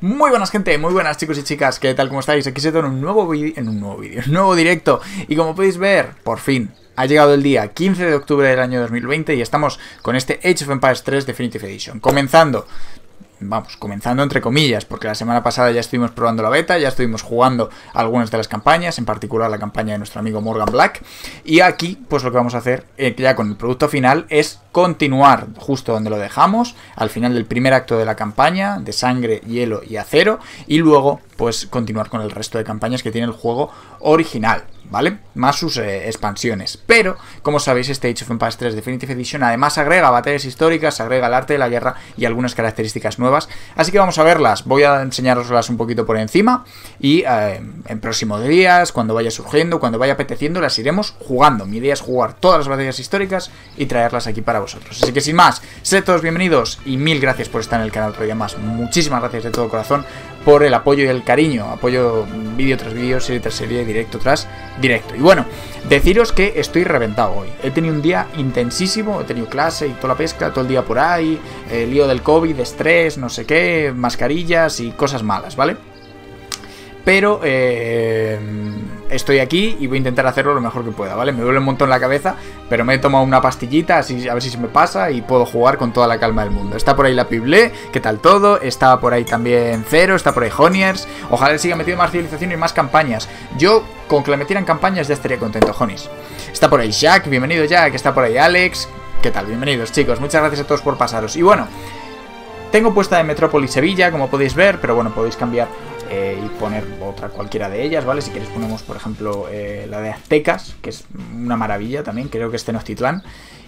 Muy buenas gente, muy buenas chicos y chicas, ¿qué tal? ¿Cómo estáis? Aquí se trata un nuevo directo. Y como podéis ver, por fin, ha llegado el día 15 de octubre del año 2020 y estamos con este Age of Empires 3 Definitive Edition. Comenzando entre comillas, porque la semana pasada ya estuvimos probando la beta, ya estuvimos jugando algunas de las campañas, en particular la campaña de nuestro amigo Morgan Black, y aquí pues lo que vamos a hacer ya con el producto final es continuar justo donde lo dejamos, al final del primer acto de la campaña de Sangre, Hielo y Acero, y luego pues continuar con el resto de campañas que tiene el juego original, ¿vale? Más sus expansiones. Pero, como sabéis, este Age of Empires 3 Definitive Edition además agrega batallas históricas, agrega el arte de la guerra y algunas características nuevas. Así que vamos a verlas. Voy a enseñároslas un poquito por encima y en próximos días, cuando vaya surgiendo, cuando vaya apeteciendo, las iremos jugando. Mi idea es jugar todas las batallas históricas y traerlas aquí para vosotros. Así que sin más, sed todos bienvenidos y mil gracias por estar en el canal otro día más. Muchísimas gracias de todo corazón por el apoyo y el cariño. Apoyo vídeo tras vídeo, serie tras serie, directo tras directo. Y bueno, deciros que estoy reventado hoy. He tenido un día intensísimo, he tenido clase y toda la pesca, todo el día por ahí, el lío del COVID, estrés, no sé qué, mascarillas y cosas malas, ¿vale? Pero estoy aquí y voy a intentar hacerlo lo mejor que pueda, ¿vale? Me duele un montón la cabeza, pero me he tomado una pastillita, así, a ver si se me pasa y puedo jugar con toda la calma del mundo. Está por ahí la Piblé, ¿qué tal todo? Está por ahí también Cero, está por ahí Honiers. Ojalá siga metiendo más civilización y más campañas. Yo, con que le metieran campañas, ya estaría contento, Honies. Está por ahí Jack, bienvenido Jack, está por ahí Alex. ¿Qué tal? Bienvenidos, chicos. Muchas gracias a todos por pasaros. Y bueno, tengo puesta de Metrópolis Sevilla, como podéis ver, pero bueno, podéis cambiar y poner otra cualquiera de ellas, ¿vale? Si queréis ponemos, por ejemplo, la de Aztecas, que es una maravilla también, creo que es Tenochtitlán.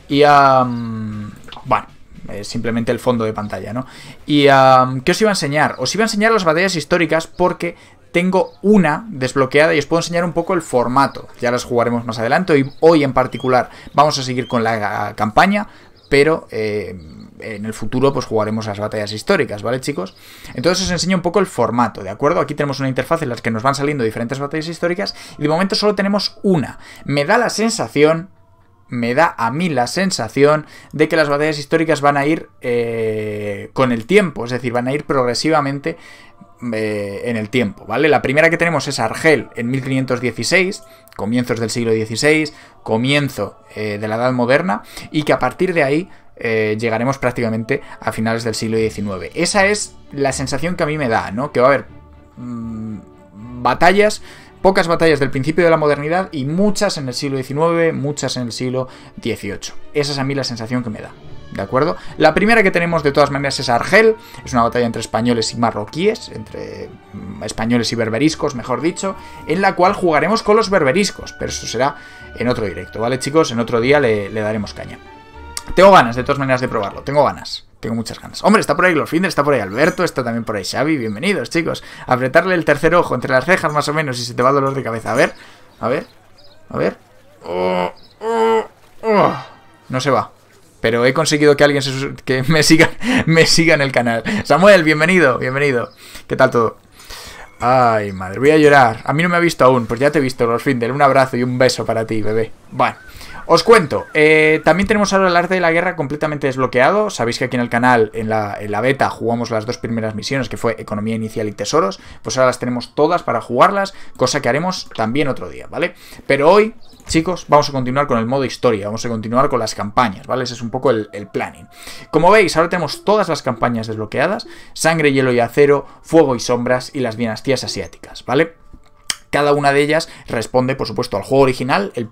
Y, bueno, simplemente el fondo de pantalla, ¿no? Y, ¿qué os iba a enseñar? Os iba a enseñar las batallas históricas porque tengo una desbloqueada y os puedo enseñar un poco el formato. Ya las jugaremos más adelante y hoy en particular vamos a seguir con la campaña, pero en el futuro pues jugaremos las batallas históricas, ¿vale, chicos? Entonces os enseño un poco el formato, ¿de acuerdo? Aquí tenemos una interfaz en la que nos van saliendo diferentes batallas históricas y de momento solo tenemos una. Me da a mí la sensación de que las batallas históricas van a ir con el tiempo, es decir, van a ir progresivamente en el tiempo, ¿vale? La primera que tenemos es Argel en 1516, comienzos del siglo XVI, comienzo de la Edad Moderna, y que a partir de ahí llegaremos prácticamente a finales del siglo XIX. Esa es la sensación que a mí me da, ¿no? Que va a haber batallas, pocas batallas del principio de la modernidad y muchas en el siglo XIX, muchas en el siglo XVIII. Esa es a mí la sensación que me da. ¿De acuerdo? La primera que tenemos de todas maneras es Argel, es una batalla entre españoles y marroquíes, entre españoles y berberiscos, mejor dicho, en la cual jugaremos con los berberiscos, pero eso será en otro directo, ¿vale, chicos? En otro día le daremos caña. Tengo ganas, de todas maneras, de probarlo, tengo muchas ganas. Hombre, está por ahí Glorfinder, está por ahí Alberto, está también por ahí Xavi, bienvenidos, chicos. Apretarle el tercer ojo entre las cejas más o menos y se te va el dolor de cabeza, a ver. No se va. Pero he conseguido que alguien que me siga en el canal. Samuel, bienvenido, bienvenido. ¿Qué tal todo? Ay, madre, voy a llorar. A mí no me ha visto aún, pues ya te he visto, Glorfinder. Un abrazo y un beso para ti, bebé. Bueno, os cuento. También tenemos ahora el arte de la guerra completamente desbloqueado. Sabéis que aquí en el canal, en la beta, jugamos las dos primeras misiones, que fue Economía Inicial y Tesoros. Pues ahora las tenemos todas para jugarlas, cosa que haremos también otro día, ¿vale? Pero hoy, chicos, vamos a continuar con el modo historia, vamos a continuar con las campañas, ¿vale? Ese es un poco el planning. Como veis, ahora tenemos todas las campañas desbloqueadas: Sangre, Hielo y Acero, Fuego y Sombras y las Dinastías Asiáticas, ¿vale? Cada una de ellas responde, por supuesto, al juego original, la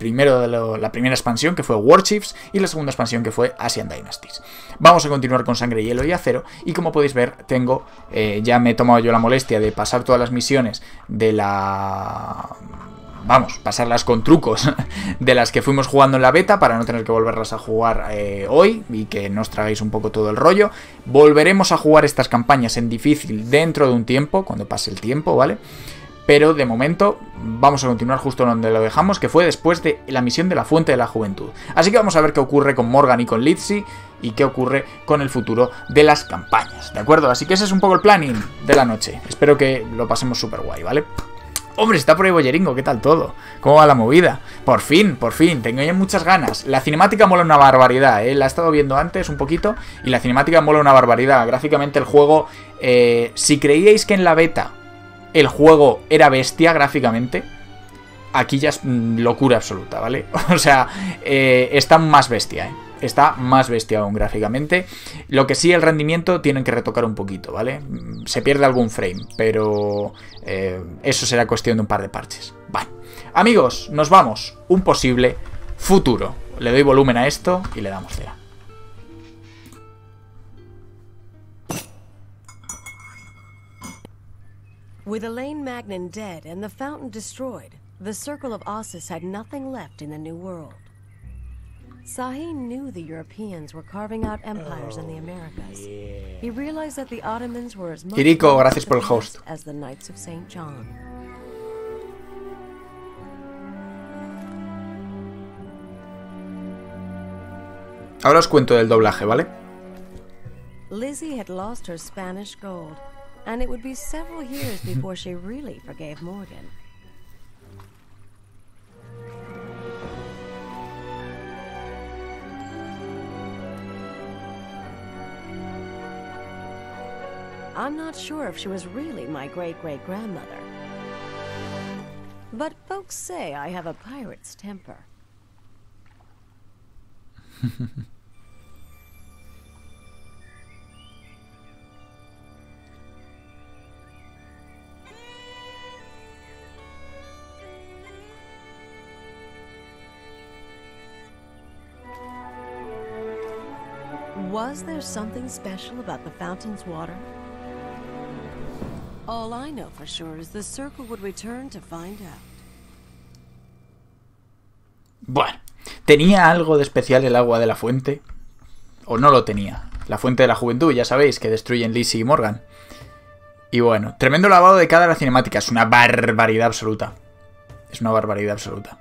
primera expansión, que fue Warchiefs, y la segunda expansión, que fue Asian Dynasties. Vamos a continuar con Sangre, Hielo y Acero, y como podéis ver, tengo ya me he tomado yo la molestia de pasar todas las misiones de la... Vamos, pasarlas con trucos de las que fuimos jugando en la beta para no tener que volverlas a jugar hoy y que no os tragáis un poco todo el rollo. Volveremos a jugar estas campañas en difícil dentro de un tiempo, cuando pase el tiempo, ¿vale? Pero de momento vamos a continuar justo donde lo dejamos, que fue después de la misión de la Fuente de la Juventud. Así que vamos a ver qué ocurre con Morgan y con Lizzie y qué ocurre con el futuro de las campañas, ¿de acuerdo? Así que ese es un poco el planning de la noche. Espero que lo pasemos súper guay, ¿vale? Hombre, está por ahí Bolleringo, ¿qué tal todo? ¿Cómo va la movida? Por fin, tengo ya muchas ganas. La cinemática mola una barbaridad, ¿eh? La he estado viendo antes un poquito y la cinemática mola una barbaridad. Gráficamente el juego, si creíais que en la beta el juego era bestia gráficamente, aquí ya es locura absoluta, ¿vale? O sea, está más bestia, ¿eh? Está más bestia aún gráficamente. Lo que sí, el rendimiento tienen que retocar un poquito, ¿vale? Se pierde algún frame, pero eso será cuestión de un par de parches. Vale. Amigos, nos vamos. Un posible futuro. Le doy volumen a esto y le damos cera. With Elaine Magnan dead and the fountain destroyed, the circle of Ossus had nothing left in the new world. Sahin knew the Europeans were carving out empires in the Americas. He realized that the Ottomans were as much as the Knights of St. John. Ahora os cuento del doblaje, ¿vale? Lizzie had lost her Spanish gold, and it would be several years before she really forgave Morgan. I'm not sure if she was really my great-great-grandmother. But folks say I have a pirate's temper. Was there something special about the fountain's water? All I know for sure is the circle would return to find out. Bueno, ¿tenía algo de especial el agua de la fuente? ¿O no lo tenía? La fuente de la juventud, ya sabéis, que destruyen Lizzie y Morgan. Y bueno, tremendo lavado de cara a la cinemática. Es una barbaridad absoluta. Es una barbaridad absoluta.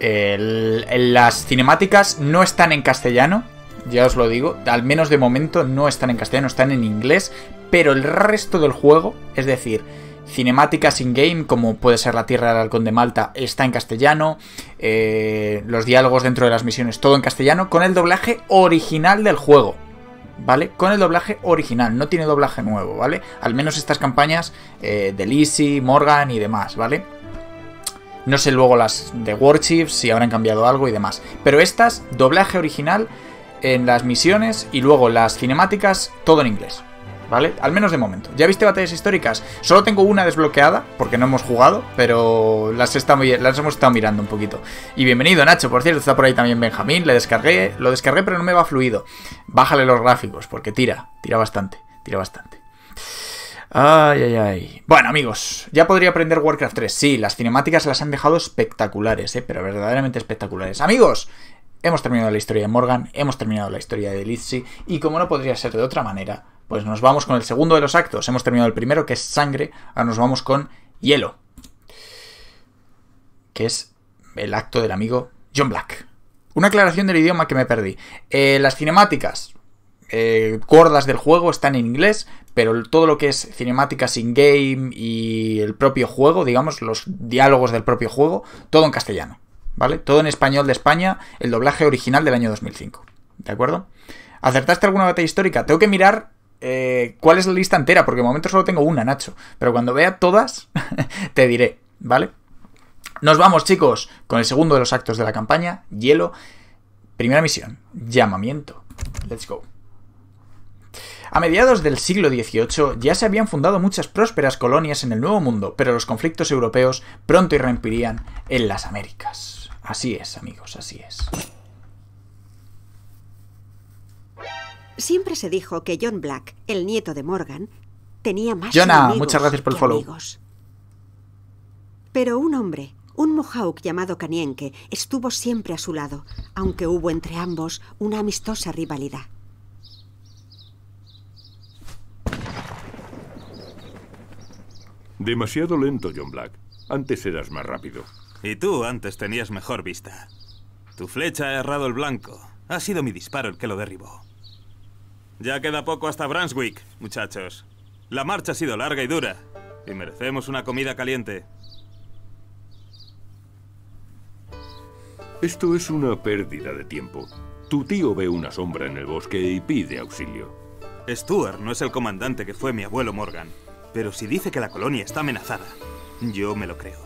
Las cinemáticas no están en castellano. Ya os lo digo, al menos de momento no están en castellano, están en inglés, pero el resto del juego, es decir, cinemáticas in-game, como puede ser la Tierra del Halcón de Malta, está en castellano, los diálogos dentro de las misiones, todo en castellano, con el doblaje original del juego, ¿vale? Con el doblaje original, no tiene doblaje nuevo, ¿vale? Al menos estas campañas de Lizzie, Morgan y demás, ¿vale? No sé luego las de Warchiefs, si habrán cambiado algo y demás, pero estas, doblaje original en las misiones y luego las cinemáticas, todo en inglés, ¿vale? Al menos de momento. ¿Ya viste batallas históricas? Solo tengo una desbloqueada, porque no hemos jugado, pero las hemos estado mirando un poquito. Y bienvenido, Nacho, por cierto, está por ahí también Benjamín, lo descargué, pero no me va fluido. Bájale los gráficos, porque tira bastante. Ay, ay, ay. Bueno, amigos, ¿ya podría aprender Warcraft 3? Sí, las cinemáticas las han dejado espectaculares, pero verdaderamente espectaculares. Amigos, hemos terminado la historia de Morgan, hemos terminado la historia de Lizzie, y como no podría ser de otra manera, pues nos vamos con el segundo de los actos. Hemos terminado el primero, que es Sangre, ahora nos vamos con Hielo, que es el acto del amigo John Black. Una aclaración del idioma que me perdí. Las cinemáticas cordas del juego están en inglés, pero todo lo que es cinemáticas in-game y el propio juego, digamos, los diálogos del propio juego, todo en castellano. ¿Vale? Todo en español de España, el doblaje original del año 2005. ¿De acuerdo? ¿Acertaste alguna batalla histórica? Tengo que mirar cuál es la lista entera, porque de momento solo tengo una, Nacho. Pero cuando vea todas, te diré, ¿vale? Nos vamos, chicos, con el segundo de los actos de la campaña, Hielo. Primera misión, llamamiento. Let's go. A mediados del siglo XVIII ya se habían fundado muchas prósperas colonias en el Nuevo Mundo, pero los conflictos europeos pronto irrumpirían en las Américas. Así es, amigos, así es. Siempre se dijo que John Black, el nieto de Morgan, tenía más enemigos muchas gracias por el follow. Amigos. Pero un hombre, un mohawk llamado Kanienke, estuvo siempre a su lado, aunque hubo entre ambos una amistosa rivalidad. Demasiado lento, John Black. Antes eras más rápido. Y tú antes tenías mejor vista. Tu flecha ha errado el blanco. Ha sido mi disparo el que lo derribó. Ya queda poco hasta Brunswick, muchachos. La marcha ha sido larga y dura. Y merecemos una comida caliente. Esto es una pérdida de tiempo. Tu tío ve una sombra en el bosque y pide auxilio. Stuart no es el comandante que fue mi abuelo Morgan, pero si dice que la colonia está amenazada, yo me lo creo.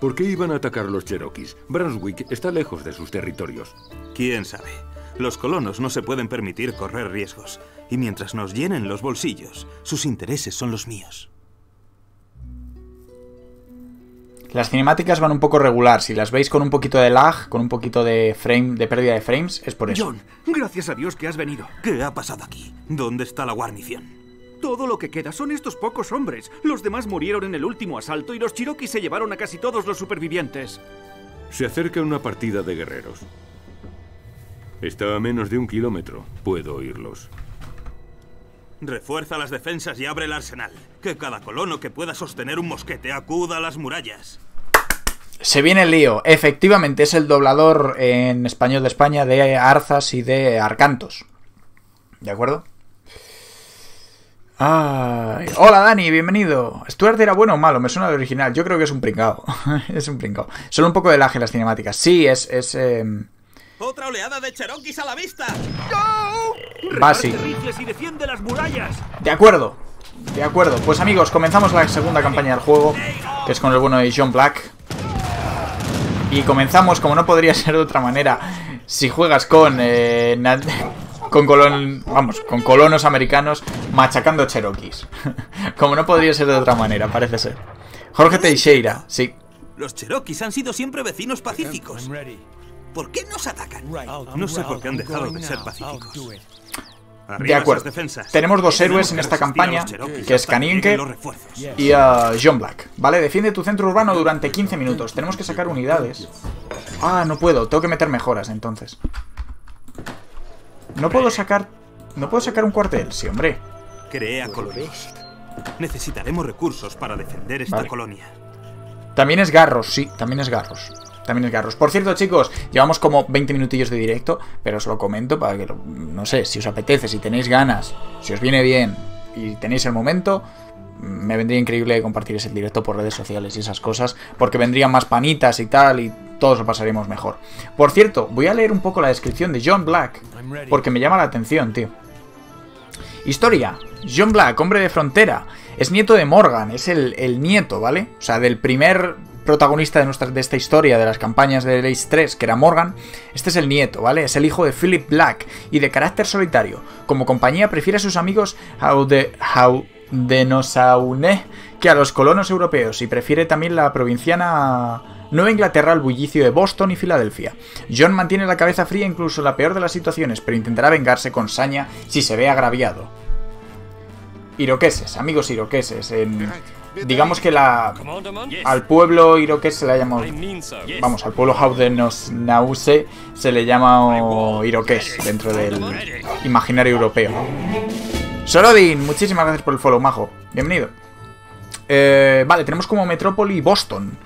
¿Por qué iban a atacar los Cherokees? Brunswick está lejos de sus territorios. ¿Quién sabe? Los colonos no se pueden permitir correr riesgos. Y mientras nos llenen los bolsillos, sus intereses son los míos. Las cinemáticas van un poco regular. Si las veis con un poquito de lag, con un poquito de frame, de pérdida de frames, es por eso. John, gracias a Dios que has venido. ¿Qué ha pasado aquí? ¿Dónde está la guarnición? Todo lo que queda son estos pocos hombres. Los demás murieron en el último asalto y los Cherokees se llevaron a casi todos los supervivientes. Se acerca una partida de guerreros. Está a menos de 1 kilómetro. Puedo oírlos. Refuerza las defensas y abre el arsenal. Que cada colono que pueda sostener un mosquete acuda a las murallas. Se viene el lío. Efectivamente, es el doblador en español de España de Arzas y de Arcantos. ¿De acuerdo? Ay. Hola Dani, bienvenido. ¿Stuart era bueno o malo? Me suena al original. Yo creo que es un pringao. Es un pringao. Solo un poco de laje en las cinemáticas. Sí, es ¡otra oleada de Cherokees a la vista! ¡No! Basi. De acuerdo. De acuerdo. Pues amigos, comenzamos la segunda campaña del juego, que es con el bueno de John Black. Y comenzamos, como no podría ser de otra manera, si juegas con colonos americanos machacando Cherokees. Como no podría ser de otra manera, parece ser. Jorge Teixeira, sí. Los Cherokees han sido siempre vecinos pacíficos. ¿Por qué nos atacan? No sé por qué han dejado de ser pacíficos. De acuerdo. Tenemos dos héroes en esta campaña, que es Kanienke y John Black. Vale, defiende tu centro urbano durante 15 minutos. Tenemos que sacar unidades. Ah, no puedo. Tengo que meter mejoras, entonces. No puedo sacar un cuartel, sí, hombre. Crea colonias. Necesitaremos recursos para defender esta colonia. También es Garros, sí. También es Garros. Por cierto, chicos, llevamos como 20 minutillos de directo, pero os lo comento para que, no sé, si os apetece, si tenéis ganas, si os viene bien y tenéis el momento, me vendría increíble compartir ese directo por redes sociales y esas cosas, porque vendrían más panitas y tal, y todos lo pasaríamos mejor. Por cierto, voy a leer un poco la descripción de John Black, porque me llama la atención, tío. Historia. John Black, hombre de frontera, es nieto de Morgan, es el nieto, ¿vale? O sea, del primer protagonista de esta historia, de las campañas de Age 3, que era Morgan. Este es el nieto, ¿vale? Es el hijo de Philip Black y de carácter solitario. Como compañía prefiere a sus amigos Haudenosaunee que a los colonos europeos, y prefiere también la provinciana Nueva Inglaterra al bullicio de Boston y Filadelfia. John mantiene la cabeza fría incluso en la peor de las situaciones, pero intentará vengarse con saña si se ve agraviado. Iroqueses, amigos iroqueses, digamos que al pueblo iroqués se le ha llamado, vamos, al pueblo Haudenosaunee se le llama iroqués dentro del imaginario europeo. Sorodin, muchísimas gracias por el follow, majo, bienvenido. Vale, tenemos como metrópoli Boston.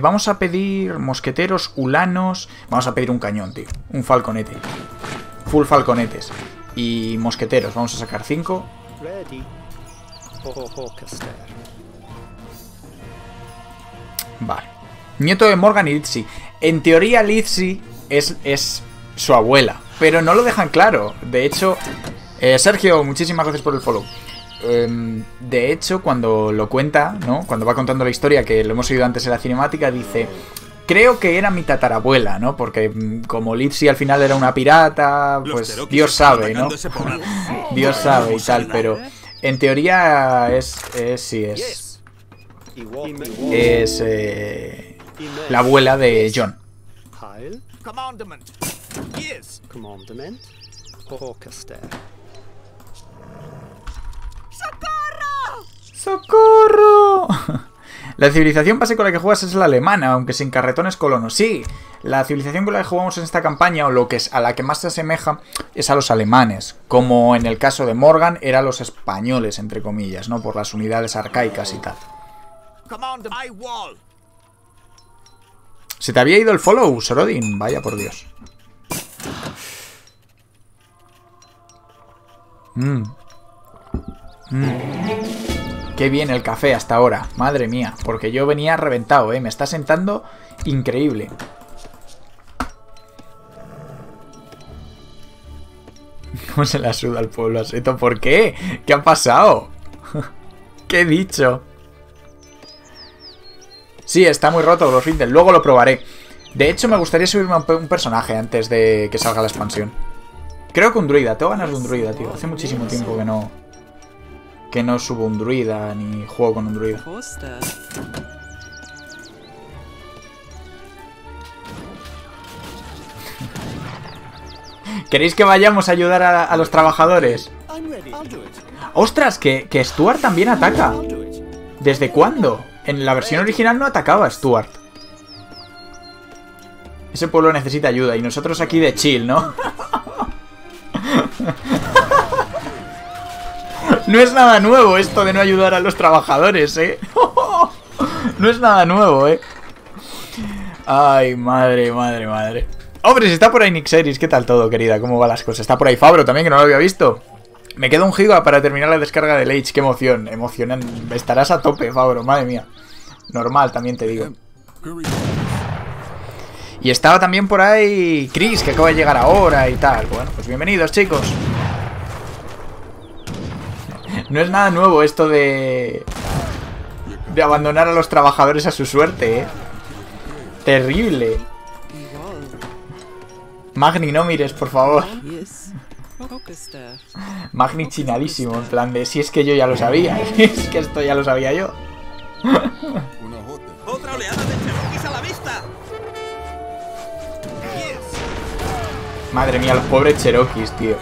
Vamos a pedir mosqueteros, ulanos, vamos a pedir un cañón, tío, un falconete, full falconetes y mosqueteros, vamos a sacar 5. Vale. Nieto de Morgan y Lizzie. En teoría Lizzie es su abuela, pero no lo dejan claro. De hecho, Sergio, muchísimas gracias por el follow. De hecho, cuando lo cuenta, ¿no? Cuando va contando la historia, que lo hemos oído antes en la cinemática, dice: creo que era mi tatarabuela, ¿no? Porque como Lizzie al final era una pirata, pues Dios sabe, ¿no? Dios sabe y tal, pero en teoría es la abuela de John. ¡Socorro! ¡Socorro! La civilización base con la que juegas es la alemana, aunque sin carretones colonos. Sí, la civilización con la que jugamos en esta campaña, o lo que es a la que más se asemeja, es a los alemanes. Como en el caso de Morgan, eran los españoles, entre comillas, ¿no? Por las unidades arcaicas y tal. Se te había ido el follow, Sorodin. Vaya por Dios. Qué bien el café hasta ahora, madre mía, porque yo venía reventado, me está sentando increíble. ¿Cómo se la suda al pueblo aseto? ¿Por qué? ¿Qué ha pasado? ¿Qué he dicho? Sí, está muy roto Glorfindel, luego lo probaré. De hecho, me gustaría subirme a un personaje antes de que salga la expansión. Creo que un druida, tengo ganas de un druida, tío. Hace muchísimo tiempo que no subo un druida, ni juego con un druida. ¿Queréis que vayamos a ayudar a los trabajadores? ¡Ostras! Que Stuart también ataca. ¿Desde cuándo? En la versión original no atacaba Stuart. Ese pueblo necesita ayuda y nosotros aquí de chill, ¿no? No es nada nuevo esto de no ayudar a los trabajadores, ¿eh? No es nada nuevo, ¿eh? Ay, madre, madre, madre. Hombre, si está por ahí Nixeris, ¿qué tal todo, querida? ¿Cómo van las cosas? Está por ahí Fabro también, que no lo había visto. Me queda 1 giga para terminar la descarga del Age. Qué emoción, emocionante. Estarás a tope, Fabro, madre mía. Normal, también te digo. Y estaba también por ahí Chris, que acaba de llegar ahora y tal. Bueno, pues bienvenidos, chicos. No es nada nuevo esto de abandonar a los trabajadores a su suerte, ¿eh? Terrible. Magni, no mires, por favor. Magni chinadísimo, en plan de si es que yo ya lo sabía, es que esto ya lo sabía yo. Otra oleada de Cherokees a la vista. Madre mía, los pobres Cherokees, tío.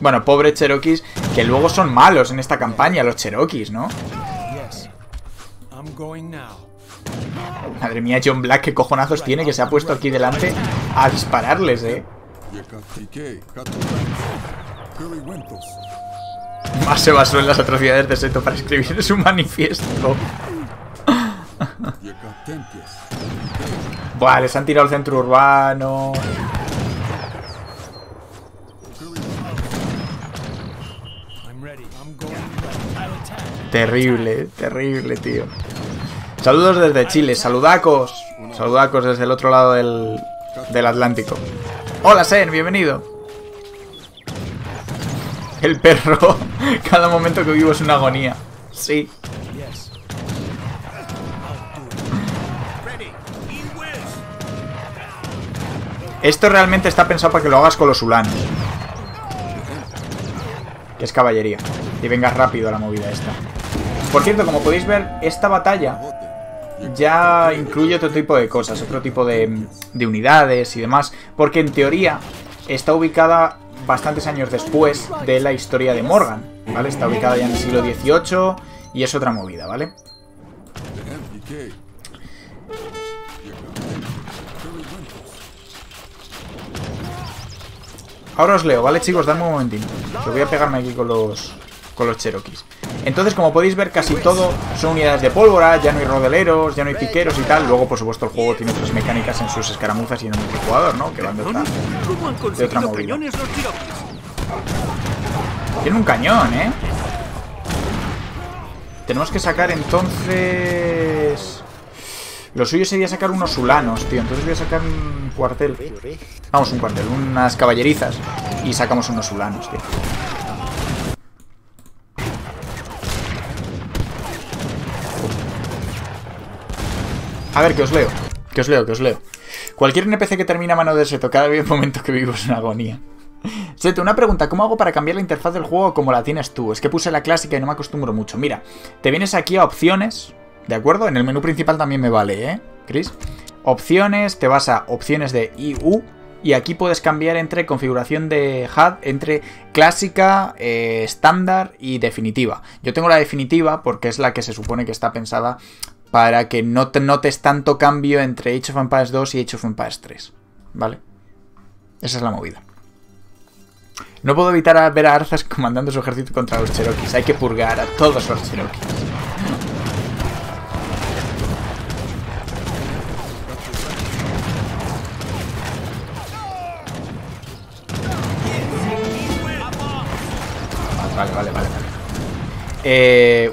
Bueno, pobres Cherokees, que luego son malos en esta campaña, los Cherokees, ¿no? Madre mía, John Black, qué cojonazos tiene que se ha puesto aquí delante a dispararles, Más se basó en las atrocidades de Seto para escribir su manifiesto. Buah, les han tirado el centro urbano. Terrible, terrible, tío. Saludos desde Chile, saludacos. Saludacos desde el otro lado del Atlántico. Hola, Sen, bienvenido. El perro. Cada momento que vivo es una agonía. Sí. Esto realmente está pensado para que lo hagas con los ulanos, que es caballería, y vengas rápido a la movida esta. Por cierto, como podéis ver, esta batalla ya incluye otro tipo de cosas, otro tipo de unidades y demás, porque en teoría está ubicada bastantes años después de la historia de Morgan, ¿vale? Está ubicada ya en el siglo XVIII y es otra movida, ¿vale? Ahora os leo, ¿vale, chicos? Dadme un momentín. Lo voy a pegarme aquí con los Cherokees. Entonces, como podéis ver, casi todo son unidades de pólvora, ya no hay rodeleros, ya no hay piqueros y tal. Luego, por supuesto, el juego tiene otras mecánicas en sus escaramuzas y en el multijugador, ¿no? Que van de otra movida. Tiene un cañón, ¿eh? Tenemos que sacar, entonces... Lo suyo sería sacar unos ulanos, tío. Entonces voy a sacar un cuartel. Vamos, un cuartel, unas caballerizas. Y sacamos unos ulanos, tío. A ver, que os leo. Cualquier NPC que termina a mano de Seto, cada momento que vivo es una agonía. Seto, una pregunta, ¿cómo hago para cambiar la interfaz del juego como la tienes tú? Es que puse la clásica y no me acostumbro mucho. Mira, te vienes aquí a opciones... ¿De acuerdo? En el menú principal también me vale, Chris? Opciones, te vas a opciones de IU y aquí puedes cambiar entre configuración de HUD, entre clásica, estándar y definitiva. Yo tengo la definitiva porque es la que se supone que está pensada para que no te notes tanto cambio entre Age of Empires 2 y Age of Empires 3, ¿vale? Esa es la movida. No puedo evitar ver a Arzas comandando su ejército contra los Cherokees. Hay que purgar a todos los Cherokees. Vale.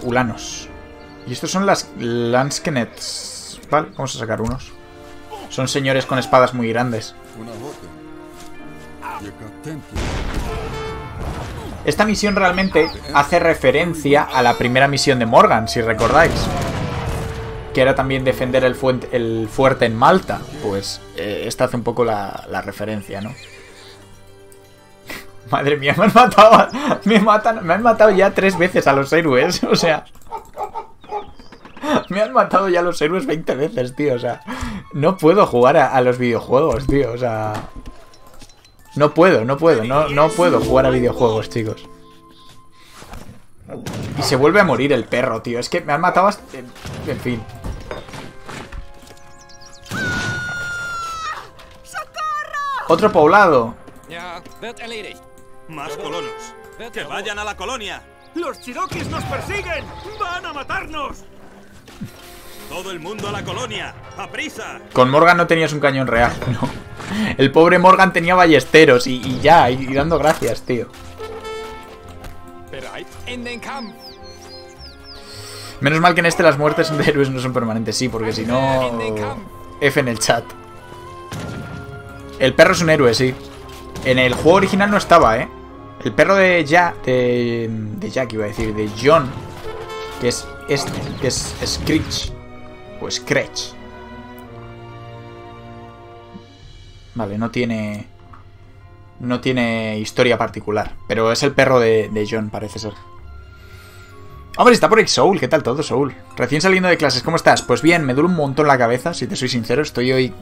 Ulanos. Y estos son las Lanskenets. Vale, vamos a sacar unos. Son señores con espadas muy grandes. Esta misión realmente hace referencia a la primera misión de Morgan, si recordáis. Que era también defender el fuerte en Malta. Pues esta hace un poco la referencia, ¿no? Madre mía, me han matado. Me han matado ya 3 veces a los héroes. O sea, me han matado ya los héroes 20 veces, tío. O sea, no puedo jugar a los videojuegos, tío. O sea, no puedo jugar a videojuegos, chicos. Y se vuelve a morir el perro, tío. Es que me han matado hasta... En fin. ¡Socorro! Otro poblado. Más colonos. ¡Que vayan a la colonia! ¡Los Cherokees nos persiguen! ¡Van a matarnos! ¡Todo el mundo a la colonia! ¡A prisa! Con Morgan no tenías un cañón real, ¿no? El pobre Morgan tenía ballesteros y ya, y dando gracias, tío. Menos mal que en este las muertes de héroes no son permanentes, sí, porque si no... F en el chat. El perro es un héroe, sí. En el juego original no estaba, ¿eh? El perro de Jack... De Jack iba a decir, de John. Que es este, que es Scratch. O Scratch. Vale, no tiene... No tiene historia particular. Pero es el perro de John, parece ser. Hombre, está por ahí Soul. ¿Qué tal todo, Soul? Recién saliendo de clases, ¿cómo estás? Pues bien, me duele un montón la cabeza, si te soy sincero. Estoy hoy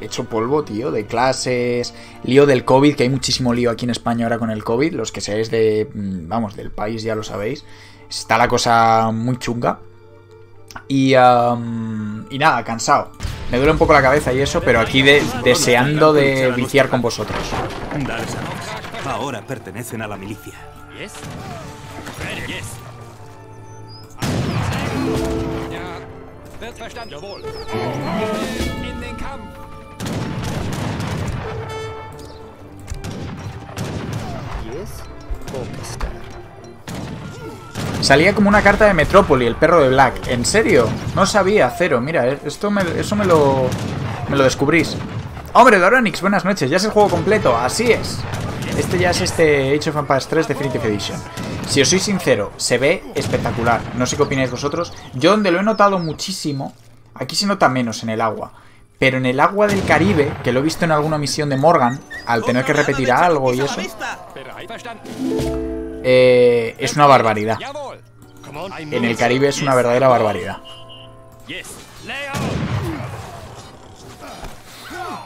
hecho polvo, tío, de clases, lío del COVID, que hay muchísimo lío aquí en España ahora con el COVID. Los que seáis de, vamos, del país ya lo sabéis. Está la cosa muy chunga. Y nada, cansado. Me duele un poco la cabeza y eso, pero aquí deseando de viciar con vosotros. Ahora pertenecen a la milicia. Salía como una carta de Metrópoli, el perro de Black. ¿En serio? No sabía, cero. Mira, esto me lo descubrís. Hombre, Doronix, buenas noches. Ya es el juego completo, así es. Este ya es este Age of Empires 3 Definitive Edition. Si os soy sincero, se ve espectacular. No sé qué opináis vosotros. Yo donde lo he notado muchísimo, aquí se nota menos en el agua. Pero en el agua del Caribe, que lo he visto en alguna misión de Morgan, al tener que repetir algo y eso... es una barbaridad. En el Caribe es una verdadera barbaridad.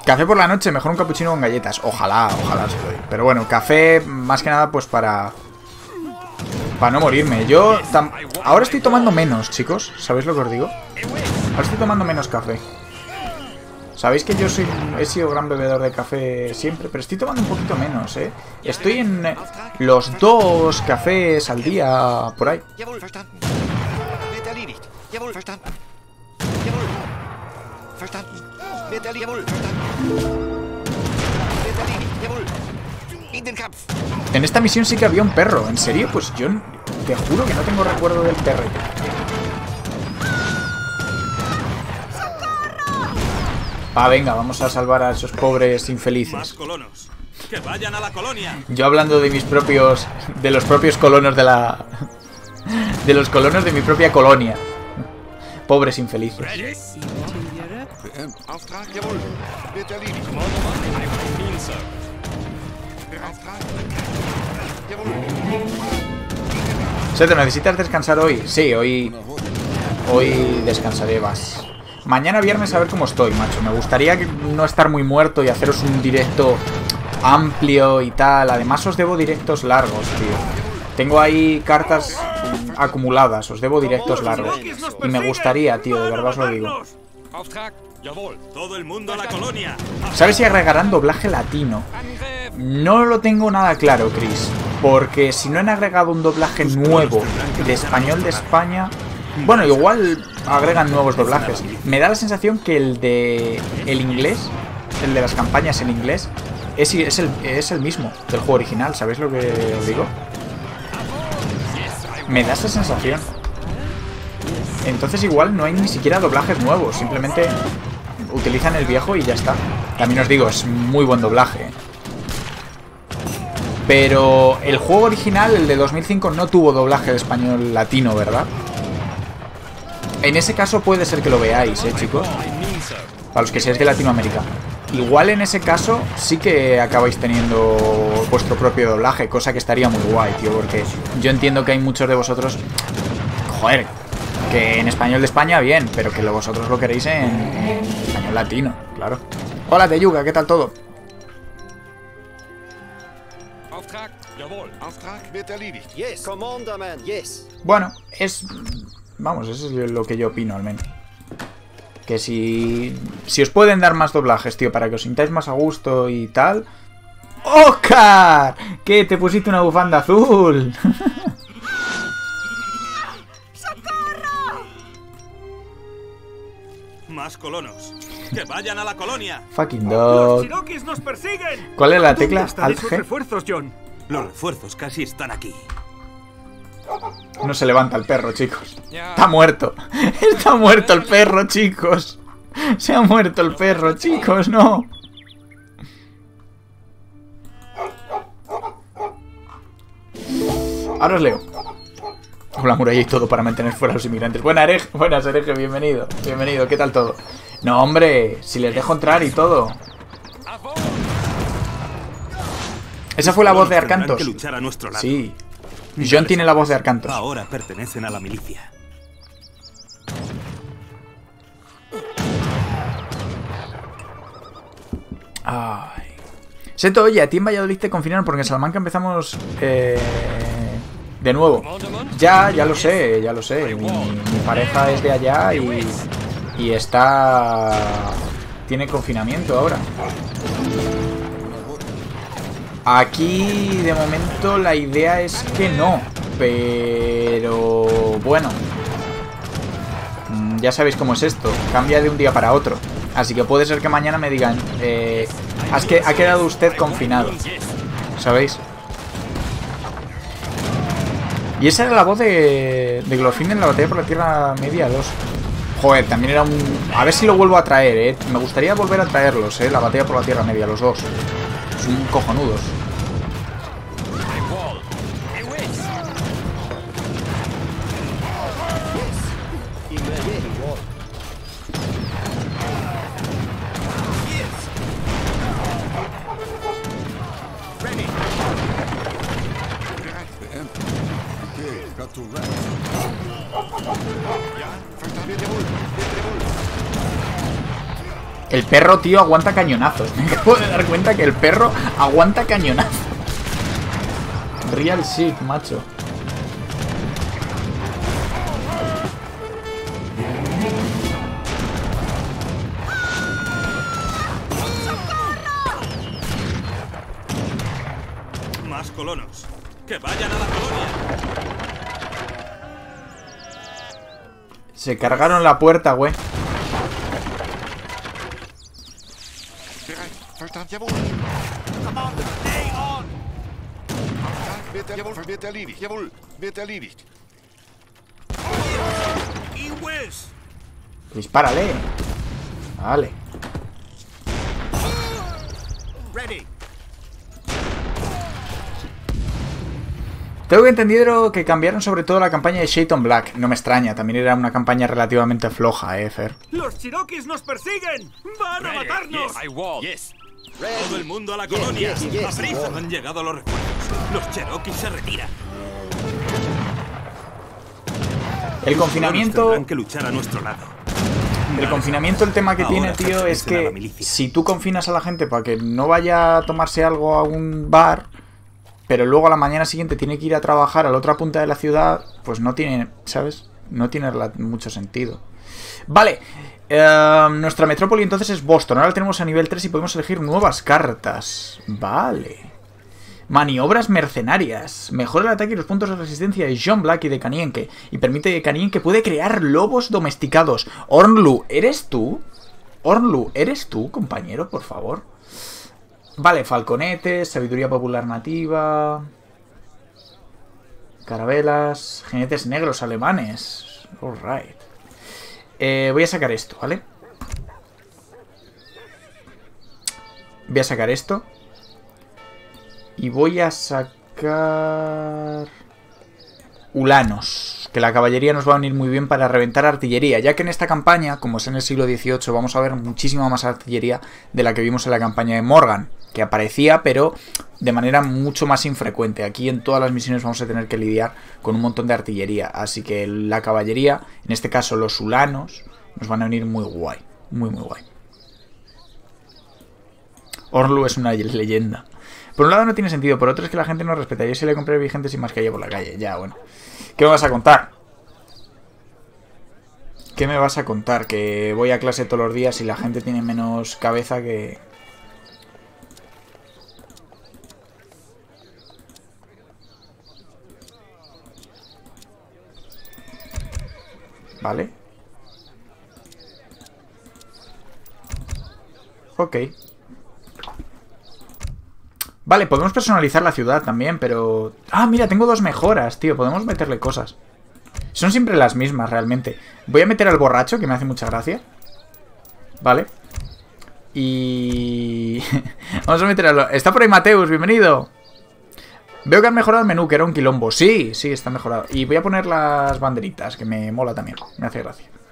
Café por la noche, mejor un cappuccino con galletas. Ojalá, ojalá se lo doy. Pero bueno, café más que nada pues para no morirme. Yo ahora estoy tomando menos, chicos. ¿Sabéis lo que os digo? Ahora estoy tomando menos café. Sabéis que yo he sido gran bebedor de café siempre, pero estoy tomando un poquito menos, ¿eh? Estoy en los 2 cafés al día, por ahí. En esta misión sí que había un perro, ¿en serio? Pues yo te juro que no tengo recuerdo del perro. Ah, venga, vamos a salvar a esos pobres infelices. ¡Que vayan a la colonia! Yo hablando de mis propios... De los propios colonos de la... De los colonos de mi propia colonia. Pobres infelices. Seto, ¿necesitas descansar hoy? Sí, hoy descansaré más. Mañana viernes a ver cómo estoy, macho. Me gustaría no estar muy muerto y haceros un directo amplio y tal. Además os debo directos largos, tío. Tengo ahí cartas acumuladas. Os debo directos largos. Y me gustaría, tío, de verdad os lo digo. ¿Sabes si agregarán doblaje latino? No lo tengo nada claro, Chris. Porque si no han agregado un doblaje nuevo de español de España... Bueno, igual agregan nuevos doblajes. Me da la sensación que el de el inglés, el de las campañas en inglés, es el mismo del juego original. ¿Sabéis lo que os digo? Me da esa sensación. Entonces igual no hay ni siquiera doblajes nuevos. Simplemente utilizan el viejo y ya está. También os digo, es muy buen doblaje. Pero el juego original, el de 2005, no tuvo doblaje de español latino, ¿verdad? En ese caso puede ser que lo veáis, chicos. Para los que seáis de Latinoamérica. Igual en ese caso sí que acabáis teniendo vuestro propio doblaje, cosa que estaría muy guay, tío, porque yo entiendo que hay muchos de vosotros... Joder, que en español de España bien, pero que vosotros lo queréis en español latino, claro. Hola, Teyuga, ¿qué tal todo? Bueno, es... Vamos, eso es lo que yo opino, al menos. Que si os pueden dar más doblajes, tío, para que os sintáis más a gusto y tal... ¡Oscar! ¿Qué? ¿Te pusiste una bufanda azul? ¡Socorro! Más colonos. ¡Que vayan a la colonia! Fucking dog. ¡Los Cherokees nos persiguen! ¿Cuál es la tecla? Alt G. Refuerzos, John. Los refuerzos casi están aquí. No se levanta el perro, chicos. Está muerto. Está muerto el perro, chicos. Se ha muerto el perro, chicos, no. Ahora os leo. Con la muralla y todo para mantener fuera a los inmigrantes. Buenas, hereje, bienvenido. Bienvenido, ¿qué tal todo? No, hombre, si les dejo entrar y todo. Esa fue la voz de Arcantos. Sí. John tiene la voz de Arcantos. Ahora pertenecen a la milicia. Ay. Seto, oye, a ti en Valladolid te confinaron porque en Salamanca empezamos de nuevo. Ya lo sé, ya lo sé. Mi pareja es de allá y está... Tiene confinamiento ahora. Aquí, de momento, la idea es que no, pero bueno, ya sabéis cómo es esto, cambia de un día para otro, así que puede ser que mañana me digan, ha quedado usted confinado, ¿sabéis? Y esa era la voz de Glorfindel en la batalla por la Tierra Media 2. Joder, también era un... A ver si lo vuelvo a traer, me gustaría volver a traerlos, la batalla por la Tierra Media, los dos. Son cojonudos. El perro, tío, aguanta cañonazos. Me acabo de dar cuenta que el perro aguanta cañonazos. Real shit, macho. Más colonos. Que vayan a la colonia. Se cargaron la puerta, güey. Dispárale. Vale. Tengo que entender que cambiaron sobre todo la campaña de John Black. No me extraña, también era una campaña relativamente floja, Fer. Los Cherokees nos persiguen. Van a matarnos. Todo el mundo a la colonia. A prisa. Han llegado los refuerzos. Los Cherokees se retiran. El confinamiento. Tendrán que luchar a nuestro lado. El confinamiento, el tema que tiene, tío, es que si tú confinas a la gente para que no vaya a tomarse algo a un bar, pero luego a la mañana siguiente tiene que ir a trabajar a la otra punta de la ciudad, pues no tiene, ¿sabes? No tiene mucho sentido. Vale. Nuestra metrópoli entonces es Boston. Ahora la tenemos a nivel 3 y podemos elegir nuevas cartas. Vale. Maniobras mercenarias. Mejora el ataque y los puntos de resistencia de John Black y de Kanienke. Y permite que Kanienke puede crear lobos domesticados. Ornlu, ¿eres tú? Ornlu, ¿eres tú, compañero? Por favor. Vale, falconetes, sabiduría popular nativa... Carabelas, jinetes negros alemanes. Alright. Voy a sacar esto, ¿vale? Voy a sacar esto. Y voy a sacar... ulanos, que la caballería nos va a venir muy bien para reventar artillería, ya que en esta campaña, como es en el siglo XVIII, vamos a ver muchísima más artillería de la que vimos en la campaña de Morgan, que aparecía, pero de manera mucho más infrecuente. Aquí en todas las misiones vamos a tener que lidiar con un montón de artillería, así que la caballería, en este caso los ulanos, nos van a venir muy guay, muy guay. Orlu es una leyenda. Por un lado no tiene sentido, por otro es que la gente no respetaría si le compré vigente sin mascarilla por la calle. Ya, bueno. ¿Qué me vas a contar? ¿Qué me vas a contar? Que voy a clase todos los días y la gente tiene menos cabeza que... Vale. Ok. Vale, podemos personalizar la ciudad también, pero... Ah, mira, tengo dos mejoras, tío. Podemos meterle cosas. Son siempre las mismas, realmente. Voy a meter al borracho, que me hace mucha gracia. Vale. Y... Vamos a meter al... Está por ahí Mateus, bienvenido. Veo que han mejorado el menú, que era un quilombo. Sí, está mejorado. Y voy a poner las banderitas, que me mola también. Me hace gracia.